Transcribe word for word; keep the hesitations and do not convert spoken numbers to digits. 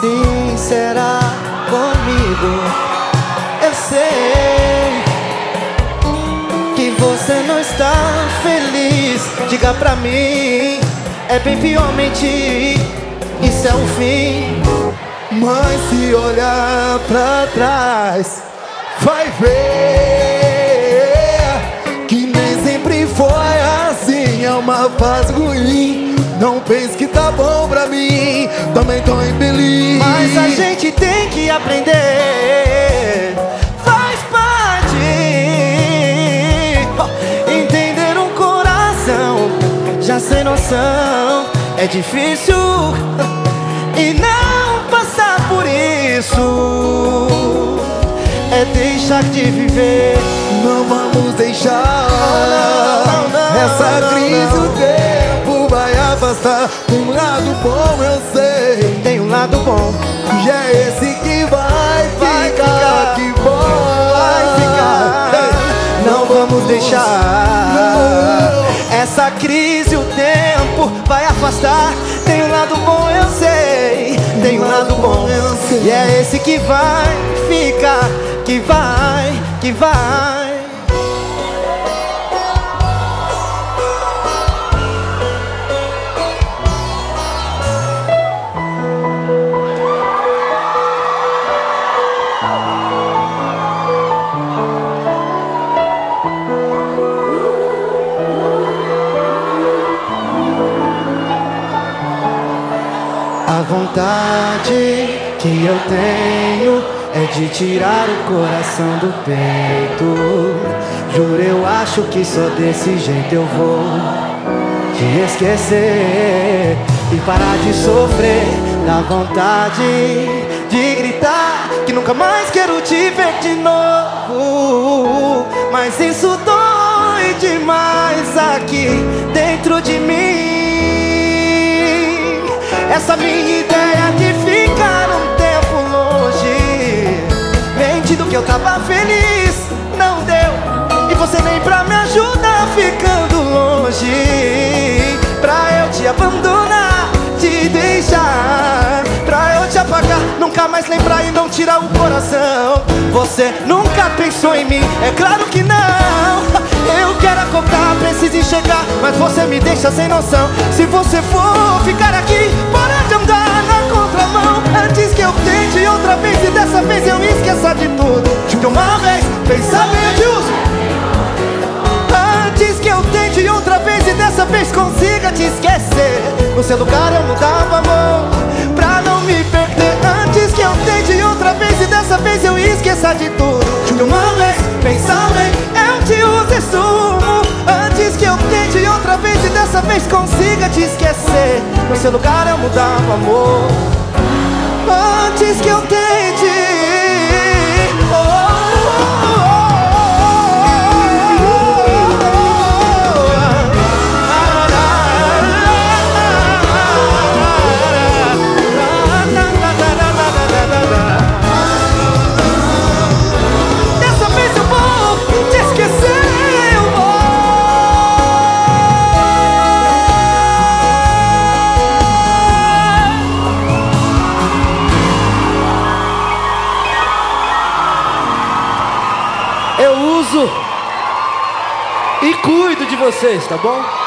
Sim, será comigo. Eu sei que você não está feliz. Diga pra mim, é bem pior mentir. Isso é um fim. Mas se olhar pra trás, vai ver que nem sempre foi assim. É uma fase ruim. Não pense que tá bom pra mim, também tô infeliz. Mas a gente tem que aprender, faz parte. Entender um coração já sem noção é difícil, e não passar por isso é deixar de viver. Não vamos deixar não, não, não, essa não, crise não. O tempo vai afastar. Tem um lado bom, eu sei. Tem um lado bom. E é esse que vai, vai ficar, ficar que bom. Vai ficar. Ei, não, não vamos, vamos deixar não. Essa crise o tempo vai afastar. Tem um lado bom, eu sei. Tem um lado bom. E é esse que vai ficar. Que vai, que vai. A vontade que eu tenho é de tirar o coração do peito. Juro, eu acho que só desse jeito eu vou te esquecer e parar de sofrer. Dá vontade de gritar que nunca mais quero te ver de novo. Mas isso dói demais aqui dentro de mim. Essa minha ideia de ficar um tempo longe. Mentindo que eu tava feliz, não deu. E você nem pra me ajudar ficando longe. Pra eu te abandonar, te deixar. Pra eu te apagar, nunca mais lembrar e não tirar o coração. Você nunca pensou em mim, é claro que não. Eu quero acordar, preciso enxergar, mas você me deixa sem noção. Se você for ficar aqui, para de andar na contramão. Antes que eu tente outra vez e dessa vez eu esqueça de tudo. De uma vez, pensamento de uso. Antes que eu tente outra vez e dessa vez consiga te esquecer. No seu lugar eu mudava amor, pra não me perder. Antes que eu tente outra vez e dessa vez eu esqueça de tudo. De uma vez, pensamento. Eu te uso e sumo. Antes que eu tente outra vez e dessa vez consiga te esquecer. No seu lugar eu mudava amor. Antes que eu tente, oh, oh, oh. Dessa vez eu vou te esquecer, eu vou. Eu uso e cuido de vocês, tá bom?